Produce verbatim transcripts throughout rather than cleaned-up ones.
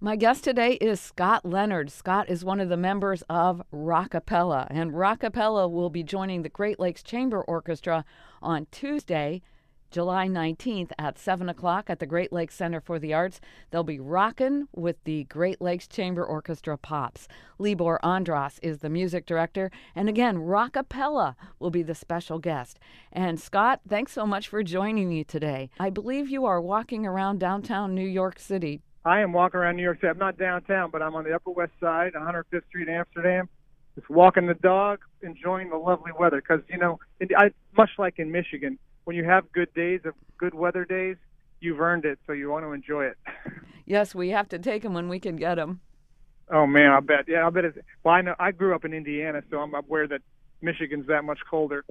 My guest today is Scott Leonard. Scott is one of the members of Rockapella, and Rockapella will be joining the Great Lakes Chamber Orchestra on Tuesday, July nineteenth at seven o'clock at the Great Lakes Center for the Arts. They'll be rockin' with the Great Lakes Chamber Orchestra Pops. Libor Ondras is the music director, and again, Rockapella will be the special guest. And Scott, thanks so much for joining me today. I believe you are walking around downtown New York City. I am walking around New York City. I'm not downtown, but I'm on the Upper West Side, one hundred fifth Street, Amsterdam. Just walking the dog, enjoying the lovely weather, because, you know, I, much like in Michigan, when you have good days, of good weather days, you've earned it, so you want to enjoy it. Yes, we have to take them when we can get them. Oh, man, I bet. Yeah, I bet. It's, well, I know I grew up in Indiana, so I'm aware that Michigan's that much colder.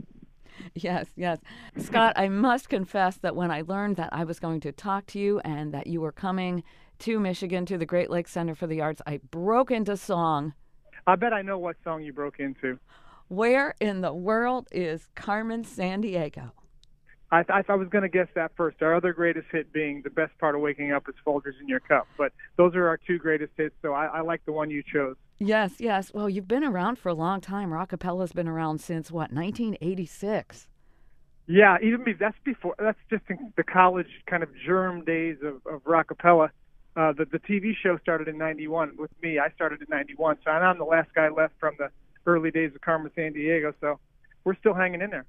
Yes, yes. Scott, I must confess that when I learned that I was going to talk to you and that you were coming to Michigan to the Great Lakes Center for the Arts, I broke into song. I bet I know what song you broke into. Where in the world is Carmen Sandiego? I, th I was going to guess that first. Our other greatest hit being The Best Part of Waking Up is Folgers in Your Cup. But those are our two greatest hits, so I, I like the one you chose. Yes, yes. Well, you've been around for a long time. Rockapella's been around since, what, nineteen eighty-six? Yeah, even be, that's before. That's just the college kind of germ days of, of Rockapella. Uh, the, the T V show started in ninety-one with me. I started in ninety-one, so I'm the last guy left from the early days of Carmen Sandiego. So we're still hanging in there.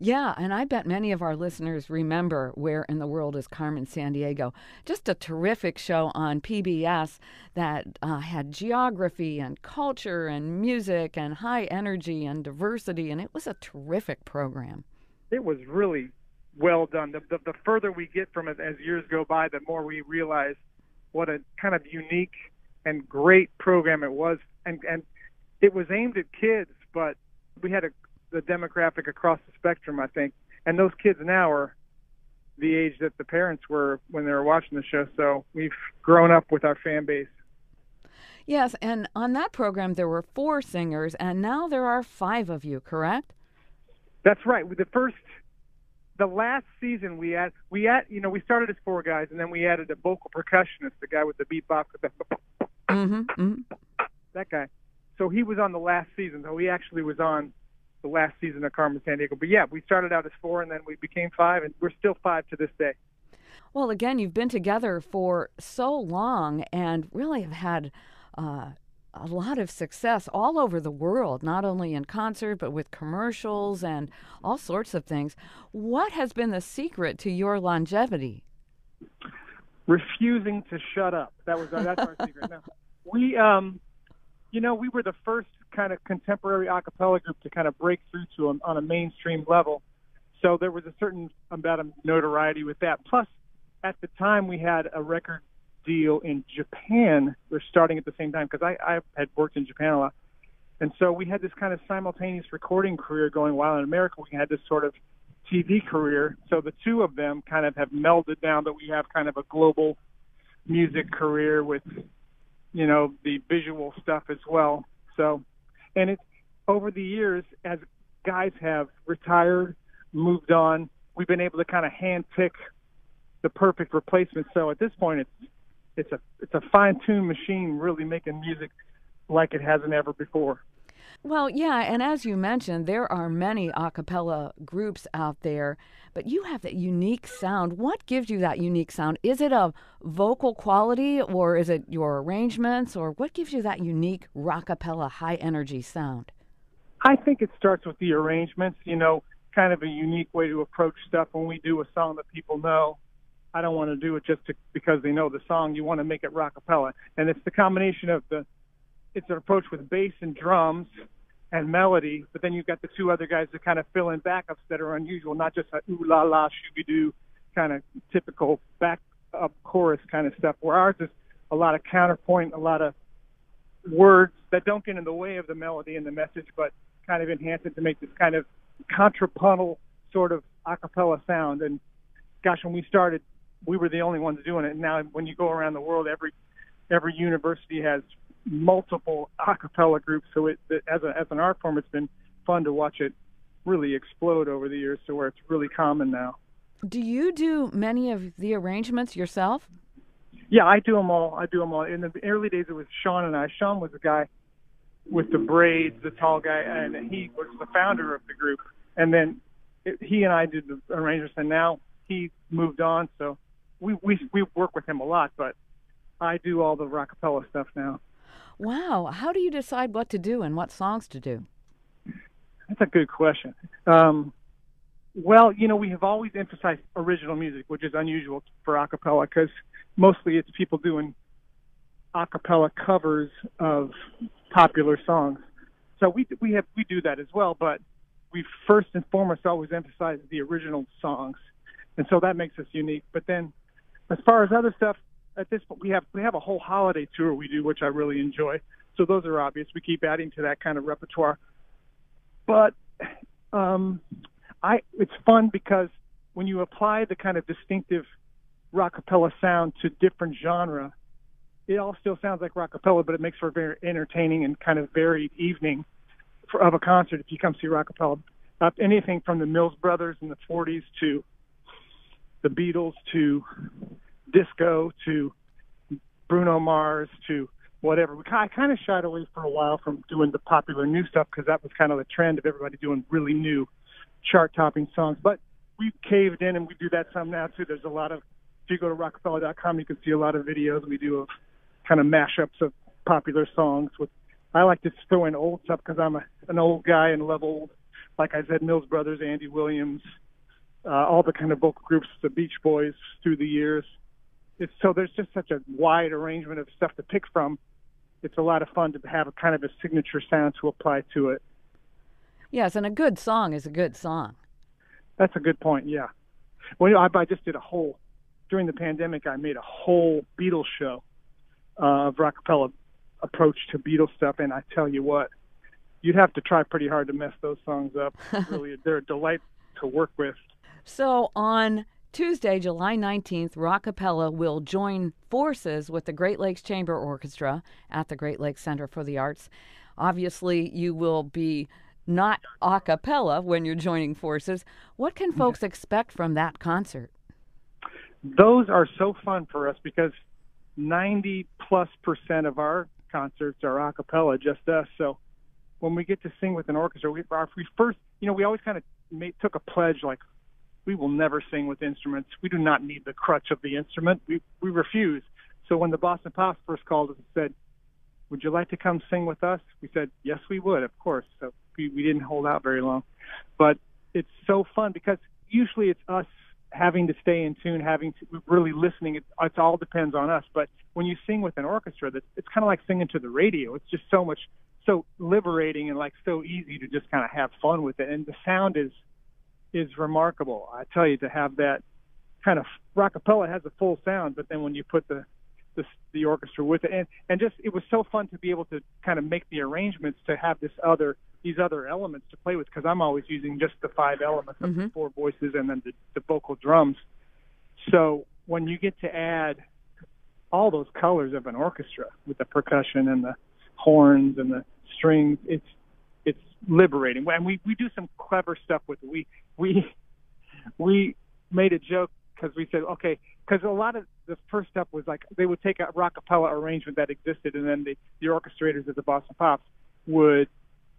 Yeah, and I bet many of our listeners remember Where in the World is Carmen Sandiego. Just a terrific show on P B S that uh, had geography and culture and music and high energy and diversity, and it was a terrific program. It was really well done. The, the, the further we get from it as years go by, the more we realize what a kind of unique and great program it was. And, and it was aimed at kids, but we had a the demographic across the spectrum, I think. And those kids now are the age that the parents were when they were watching the show. So we've grown up with our fan base. Yes, and on that program there were four singers, and now there are five of you, correct? That's right. The first, the last season we had, we had, you know, we started as four guys, and then we added a vocal percussionist, the guy with the beatbox. Mm-hmm, mm-hmm. That guy. So he was on the last season. So he actually was on the last season of Carmen Sandiego. But yeah, we started out as four, and then we became five, and we're still five to this day. Well, again, you've been together for so long and really have had uh, a lot of success all over the world, not only in concert, but with commercials and all sorts of things. What has been the secret to your longevity? Refusing to shut up. That was our, that's our secret. Now, we, um, you know, we were the first kind of contemporary a cappella group to kind of break through to them on a mainstream level. So there was a certain amount of notoriety with that. Plus, at the time, we had a record deal in Japan. We're starting at the same time because I, I had worked in Japan a lot. And so we had this kind of simultaneous recording career going while in America we had this sort of T V career. So the two of them kind of have melded now that we have kind of a global music career with, you know, the visual stuff as well. So... And it's over the years, as guys have retired, moved on, we've been able to kind of handpick the perfect replacement. So at this point, it's it's a it's a fine-tuned machine, really making music like it hasn't ever before. Well, yeah, and as you mentioned, there are many a cappella groups out there, but you have that unique sound. What gives you that unique sound? Is it a vocal quality, or is it your arrangements, or what gives you that unique rock-a-cappella high-energy sound? I think it starts with the arrangements, you know, kind of a unique way to approach stuff. When we do a song that people know, I don't want to do it just to, because they know the song. You want to make it rock-a-cappella, and it's the combination of the it's an approach with bass and drums and melody, but then you've got the two other guys that kind of fill in backups that are unusual, not just a ooh-la-la, shooby-doo kind of typical back-up chorus kind of stuff, where ours is a lot of counterpoint, a lot of words that don't get in the way of the melody and the message, but kind of enhance it to make this kind of contrapuntal sort of a cappella sound. And gosh, when we started, we were the only ones doing it. And now when you go around the world, every every university has multiple a cappella groups, so it, as, a, as an art form, it's been fun to watch it really explode over the years to where it's really common now. Do you do many of the arrangements yourself? Yeah, I do them all. I do them all. In the early days, it was Sean and I. Sean was the guy with the braids, the tall guy, and he was the founder of the group. And then it, he and I did the arrangements, and now he moved on. So we, we, we work with him a lot, but I do all the Rockapella stuff now. Wow. How do you decide what to do and what songs to do? That's a good question. Um, well, you know, we have always emphasized original music, which is unusual for a cappella because mostly it's people doing a cappella covers of popular songs. So we we have we do that as well, but we first and foremost always emphasize the original songs, and so that makes us unique. But then, as far as other stuff, at this point we have we have a whole holiday tour we do, which I really enjoy. So those are obvious. We keep adding to that kind of repertoire. But um, I, it's fun because when you apply the kind of distinctive Rockapella sound to different genre, it all still sounds like Rockapella, but it makes for a very entertaining and kind of varied evening for, of a concert if you come see Rockapella. Uh, anything from the Mills Brothers in the forties to the Beatles to disco to Bruno Mars to whatever. I kind of shied away for a while from doing the popular new stuff because that was kind of the trend of everybody doing really new chart-topping songs. But we've caved in, and we do that some now, too. There's a lot of, if you go to rockapella dot com, you can see a lot of videos we do of kind of mashups of popular songs. With I like to throw in old stuff because I'm a, an old guy and love old. Like I said, Mills Brothers, Andy Williams, uh, all the kind of vocal groups, the Beach Boys through the years. It's, so there's just such a wide arrangement of stuff to pick from. It's a lot of fun to have a kind of a signature sound to apply to it. Yes, and a good song is a good song. That's a good point, yeah. Well, you know, I, I just did a whole, during the pandemic, I made a whole Beatles show uh, of Rockapella approach to Beatles stuff, and I tell you what, you'd have to try pretty hard to mess those songs up. Really, they're a delight to work with. So on Tuesday, July nineteenth, Rockapella will join forces with the Great Lakes Chamber Orchestra at the Great Lakes Center for the Arts. Obviously, you will be not a cappella when you're joining forces. What can folks expect from that concert? Those are so fun for us because ninety plus percent of our concerts are a cappella, just us. So when we get to sing with an orchestra, we, our, we first, you know, we always kind of made, took a pledge like, we will never sing with instruments. We do not need the crutch of the instrument. We we refuse. So when the Boston Pops first called us and said, would you like to come sing with us? We said, yes, we would, of course. So we, we didn't hold out very long. But it's so fun because usually it's us having to stay in tune, having to, really listening. It, it all depends on us. But when you sing with an orchestra, that's, it's kind of like singing to the radio. It's just so much, so liberating and like so easy to just kind of have fun with it. And the sound is, is remarkable. I tell you, to have that kind of Rockapella has a full sound, but then when you put the the, the orchestra with it, and, and just it was so fun to be able to kind of make the arrangements to have this other these other elements to play with, because I'm always using just the five elements of mm-hmm. the four voices and then the, the vocal drums. So when you get to add all those colors of an orchestra with the percussion and the horns and the strings, it's it's liberating. And we, we do some clever stuff with it. We, we, we made a joke because we said, okay, because a lot of the first stuff was like they would take a Rockapella arrangement that existed, and then the, the orchestrators of the Boston Pops would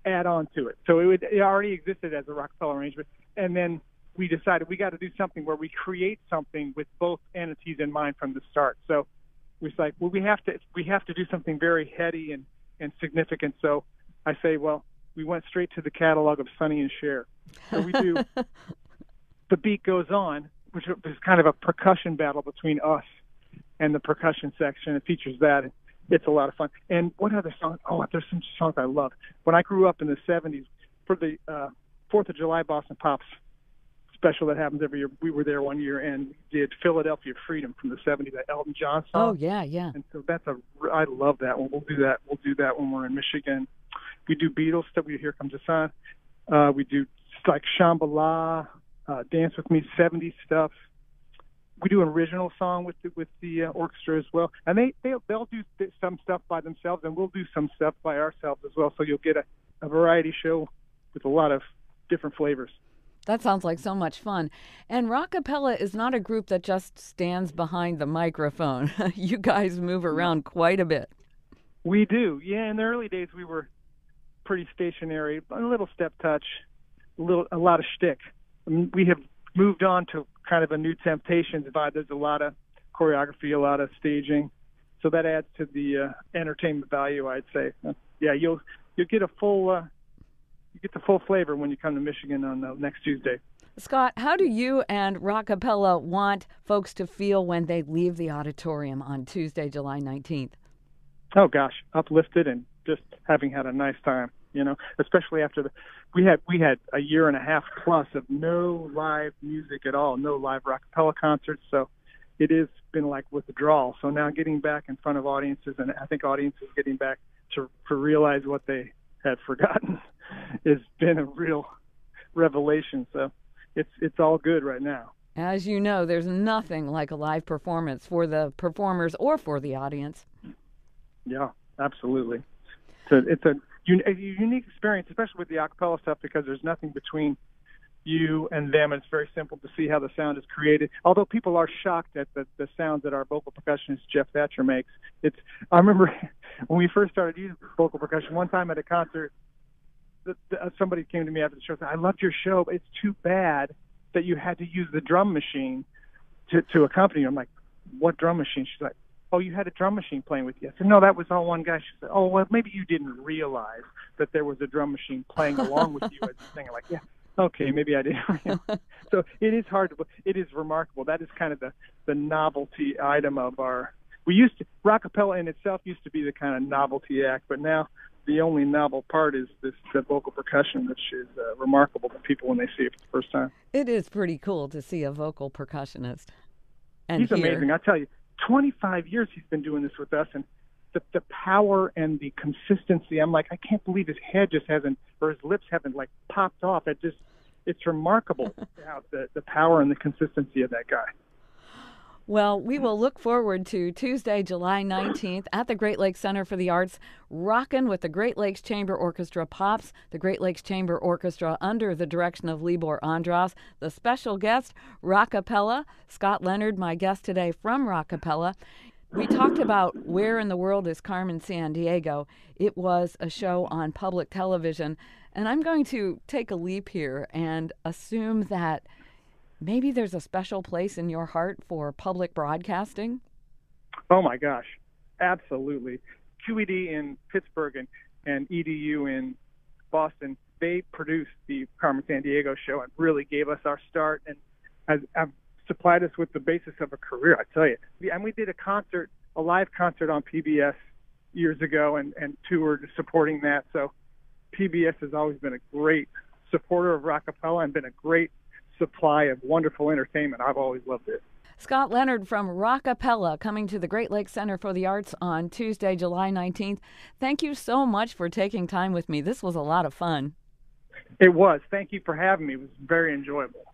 add on to it. So it, would, it already existed as a Rockapella arrangement. And then we decided we got to do something where we create something with both entities in mind from the start. So we was like, well, we have to, we have to do something very heady and, and significant. So I say, well, we went straight to the catalog of Sonny and Cher. So we do The Beat Goes On, which is kind of a percussion battle between us and the percussion section. It features that. It's a lot of fun. And what other song? Oh, there's some songs I love. When I grew up in the seventies, for the uh, fourth of July Boston Pops special that happens every year, we were there one year and did Philadelphia Freedom from the seventies, that Elton John song. Oh, yeah, yeah. And so that's a, I love that one. We'll do that. We'll do that when we're in Michigan. We do Beatles stuff. We do Here Comes the Sun. Uh, we do like Shambhala, uh, Dance With Me, seventies stuff. We do an original song with the, with the uh, orchestra as well. And they, they, they'll do th- some stuff by themselves, and we'll do some stuff by ourselves as well. So you'll get a, a variety show with a lot of different flavors. That sounds like so much fun. And Rockapella is not a group that just stands behind the microphone. You guys move around quite a bit. We do. Yeah, in the early days, we were pretty stationary, a little step touch, a, little, a lot of shtick. We have moved on to kind of a new Temptations vibe. There's a lot of choreography, a lot of staging. So that adds to the uh, entertainment value, I'd say. Uh, yeah, you'll you'll get a full uh, you get the full flavor when you come to Michigan on uh, next Tuesday. Scott, how do you and Rockapella want folks to feel when they leave the auditorium on Tuesday, July nineteenth? Oh gosh, uplifted and just having had a nice time. You know, especially after the we had we had a year and a half plus of no live music at all, no live Rockapella concerts. So it has been like withdrawal. So now getting back in front of audiences, and I think audiences getting back to, to realize what they had forgotten, has been a real revelation. So it's it's all good right now. As you know, there's nothing like a live performance for the performers or for the audience. Yeah, absolutely. So it's a a unique experience, especially with the a cappella stuff, because there's nothing between you and them. And it's very simple to see how the sound is created. Although people are shocked at the, the sound that our vocal percussionist Jeff Thatcher makes. It's I remember when we first started using vocal percussion, one time at a concert, the, the, somebody came to me after the show and said, "I loved your show, but it's too bad that you had to use the drum machine to, to accompany you." I'm like, "What drum machine?" She's like, "Oh, you had a drum machine playing with you." I said, "No, that was all one guy." She said, "Oh, well, maybe you didn't realize that there was a drum machine playing along with you as a singer." Like, yeah, okay, maybe I didn't. So it is hard to, it is remarkable. That is kind of the, the novelty item of our, we used to, Rockapella in itself used to be the kind of novelty act, but now the only novel part is this the vocal percussion, which is uh, remarkable to people when they see it for the first time. It is pretty cool to see a vocal percussionist. And he's here. Amazing, I tell you. twenty-five years he's been doing this with us, and the, the power and the consistency. I'm like, I can't believe his head just hasn't, or his lips haven't, like, popped off. It just, it's remarkable how the, the power and the consistency of that guy. Well, we will look forward to Tuesday, July nineteenth at the Great Lakes Center for the Arts, rockin' with the Great Lakes Chamber Orchestra Pops, the Great Lakes Chamber Orchestra under the direction of Libor Ondras, the special guest, Rockapella, Scott Leonard, my guest today from Rockapella. We talked about Where in the World is Carmen Sandiego? It was a show on public television, and I'm going to take a leap here and assume that maybe there's a special place in your heart for public broadcasting? Oh, my gosh. Absolutely. Q E D in Pittsburgh and, and E D U in Boston, they produced the Carmen Sandiego show and really gave us our start and has, have supplied us with the basis of a career, I tell you. And we did a concert, a live concert on P B S years ago and, and toured supporting that. So P B S has always been a great supporter of Rockapella and been a great supply of wonderful entertainment. I've always loved it. Scott Leonard from Rockapella coming to the Great Lakes Center for the Arts on Tuesday, July nineteenth. Thank you so much for taking time with me. This was a lot of fun. It was. Thank you for having me. It was very enjoyable.